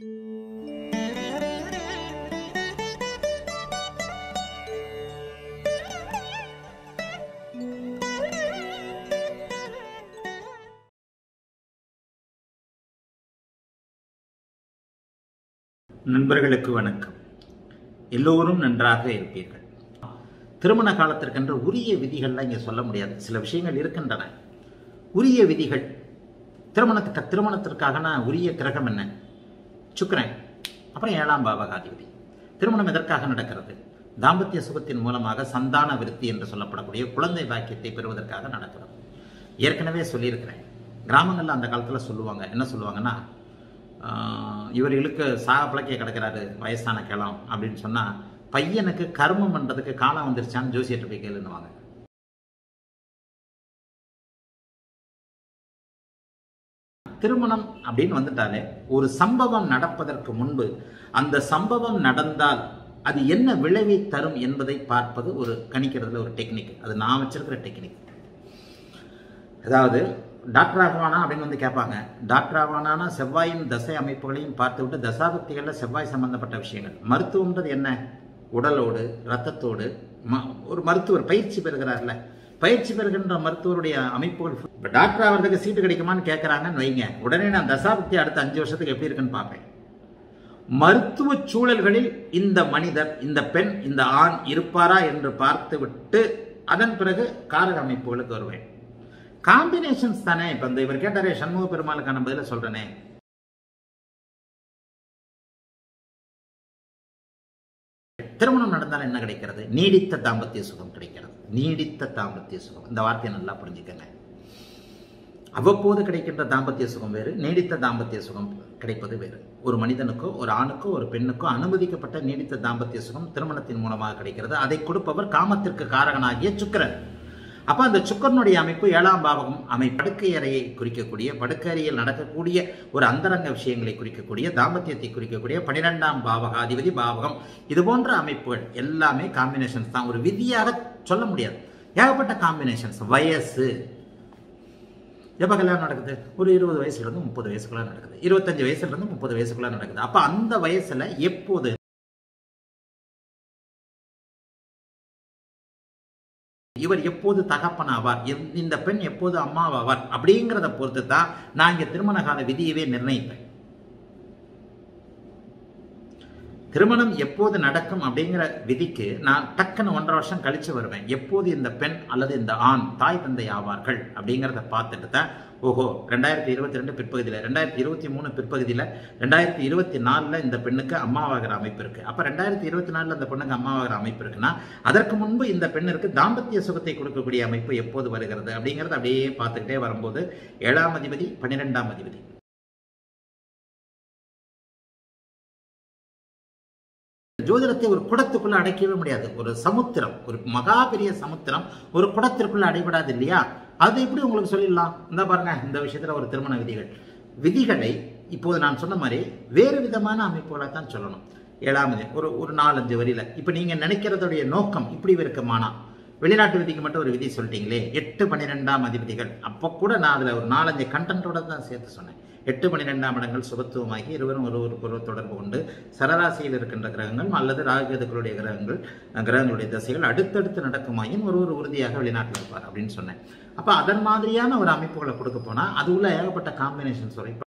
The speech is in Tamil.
நண்பர்களுக்கு வணக்கம். எல்லோரும் நன்றாக இருப்பீர்கள். திருமண காலத்திற்கென்ற உரிய விதிகள்லாம் இங்கே சொல்ல முடியாது. சில விஷயங்கள் இருக்கின்றன. உரிய விதிகள் திருமணத்திற்காகனா உரிய கிரகம் என்ன? சுக்கிரன். அப்புறம் 7ஆம் பாவகாதிபதி. திருமணம் எதற்காக நடக்கிறது? தாம்பத்திய சுகத்தின் மூலமாக சந்தான விருத்தி என்று சொல்லப்படக்கூடிய குழந்தை பாக்கியத்தை பெறுவதற்காக நடக்கிறது. ஏற்கனவே சொல்லியிருக்கிறேன். கிராமங்களில் அந்த காலத்தில் சொல்லுவாங்க. என்ன சொல்லுவாங்கன்னா, இவர்களுக்கு சாக பிழைக்க கிடக்கிறாரு வயசான கிளம் அப்படின்னு சொன்னால், பையனுக்கு கர்மம் பண்ணுறதுக்கு காலம் வந்துருச்சான்னு ஜோசியத்தை போய் கேளுன்னுவாங்க. திருமணம் அப்படின்னு வந்துட்டாலே ஒரு சம்பவம் நடப்பதற்கு முன்பு அந்த சம்பவம் நடந்தால் அது என்ன விளைவை தரும் என்பதை பார்ப்பது ஒரு கணிக்கிறதுல ஒரு டெக்னிக். அது நான் வச்சிருக்கிற டெக்னிக். அதாவது டாக்டர் ஆகவானா அப்படின்னு வந்து கேட்பாங்க. டாக்டர் ஆகவானா செவ்வாயின் தசை அமைப்புகளையும் பார்த்து விட்டு தசாபக்திகளில் செவ்வாய் சம்பந்தப்பட்ட விஷயங்கள். மருத்துவம்ன்றது என்ன? உடலோடு ரத்தத்தோடு ஒரு மருத்துவர் பயிற்சி பெறுகிறார்ல, பயிற்சி பெறுகின்ற மருத்துவருடைய அமைப்புகள். இப்போ டாக்டர் ஆகிறதுக்கு சீட்டு கிடைக்குமான்னு கேட்குறாங்கன்னு வைங்க, உடனே நான் தசாபக்தி அடுத்த 5 வருஷத்துக்கு எப்படி இருக்குன்னு பார்ப்பேன். மருத்துவ சூழல்களில் இந்த மனிதர், இந்த பெண், இந்த ஆண் இருப்பாரா என்று பார்த்து விட்டு அதன் பிறகு காரக அமைப்புகளுக்கு வருவேன். காம்பினேஷன்ஸ் தானே. இப்போ இந்த இவர் கேட்டாரே சண்முக பெருமாளுக்கான பதில சொல்றேனே, திருமணம் நடந்தால் என்ன கிடைக்கிறது? நீடித்த தாம்பத்திய சுகம் கிடைக்கிறது. நீடித்த தாம்பத்திய சுகம், இந்த வார்த்தையை நல்லா புரிஞ்சுக்கங்க. அவ்வப்போது கிடைக்கின்ற தாம்பத்திய சுகம் வேறு, நீடித்த தாம்பத்திய சுகம் கிடைப்பது வேறு. ஒரு மனிதனுக்கோ, ஒரு ஆணுக்கோ, ஒரு பெண்ணுக்கோ அனுமதிக்கப்பட்ட நீடித்த தாம்பத்திய சுகம் திருமணத்தின் மூலமாக கிடைக்கிறது. அதை கொடுப்பவர் காமத்திற்கு காரகனாகிய சுக்கிரன். அப்போ அந்த சுக்கரனுடைய அமைப்பு 7ஆம் பாவகம் அமைப்பு, படுக்கை அறையை குறிக்கக்கூடிய, படுக்கையறையில் நடக்கக்கூடிய ஒரு அந்தரங்க விஷயங்களை குறிக்கக்கூடிய, தாம்பத்தியத்தை குறிக்கக்கூடிய 12ஆம் பாவகாதிபதி பாவகம், இது போன்ற அமைப்புகள் எல்லாமே காம்பினேஷன்ஸ் தான். ஒரு விதியாக சொல்ல முடியாது. ஏகப்பட்ட காம்பினேஷன்ஸ். வயசு எப்போ கல்யாணம் நடக்குது? ஒரு 20 வயசுலேருந்து 30 வயசுக்குள்ளே நடக்குது. 25 வயசுலேருந்து 30 வயசுக்குள்ளே நடக்குது. அப்போ அந்த வயசில் எப்போது இவர் எப்போது தகப்பனாவார், இந்த பெண் எப்போது அம்மாவாவார் அப்படிங்கிறத பொறுத்து தான் நான் இங்கே திருமண கால விதியவே நிர்ணயிப்பேன். திருமணம் எப்போது நடக்கும் அப்படிங்கிற விதிக்கு நான் டக்குன்னு 1.5 வருஷம் கழிச்சு வருவேன். எப்போது இந்த பெண் அல்லது இந்த ஆண் தாய் தந்தை ஆவார்கள் அப்படிங்கிறத பார்த்துட்டு தான், ஓஹோ 2022 பிற்பகுதியில், 2023 பிற்பகுதியில், 2024 இந்த பெண்ணுக்கு அம்மாவாகிற அமைப்பு இருக்குது. அப்போ 2024 அந்த பெண்ணுக்கு அம்மாவாகிற அமைப்பு இருக்குன்னா அதற்கு முன்பு இந்த பெண்ணிற்கு தாம்பத்திய சுகத்தை கொடுக்கக்கூடிய அமைப்பு எப்போது வருகிறது அப்படிங்கிறத அப்படியே பார்த்துக்கிட்டே வரும்போது 7ஆம் அதிபதி 12ஆம் அதிபதி ஜோதிடத்தை ஒரு குடத்துக்குள்ள அடைக்கவே முடியாது. ஒரு சமுத்திரம், ஒரு மகா பெரிய சமுத்திரம் ஒரு குடத்திற்குள்ள அடைபடாது இல்லையா? அது எப்படி உங்களுக்கு சொல்லிடலாம்? இந்த பாருங்க, இந்த விஷயத்துல ஒரு திருமண விதிகளை இப்போது நான் சொன்ன மாதிரி வேறு விதமான அமைப்புகளாக தான் சொல்லணும். 7ஆம் அதிபதி ஒரு 4-5 வரியில இப்ப நீங்க நினைக்கிறதுடைய நோக்கம் இப்படி இருக்குமானா, வெளிநாட்டு விதிக்கு மட்டும் ஒரு விதி சொல்லிட்டீங்களே 8 12ஆம் அதிபதிகள், அப்போ கூட நான் அதில் ஒரு 4-5 கண்டென்ட்டோட தான் சேர்த்து சொன்னேன். 8 12ஆம் இடங்கள் சுபத்துவமாகி இருவரும் ஒருவர் தொடர்பு கொண்டு சரராசியில் இருக்கின்ற கிரகங்கள் அல்லது ராகுகேதுக்களுடைய கிரகங்களுடைய தசைகள் அடுத்தடுத்து நடக்குமாயின் ஒருவர் உறுதியாக வெளிநாட்டில் இருப்பார் அப்படின்னு சொன்னேன். அப்போ அதன் மாதிரியான ஒரு அமைப்புகளை கொடுக்க போனால் அது உள்ள ஏகப்பட்ட காம்பினேஷன்ஸ் வரும்.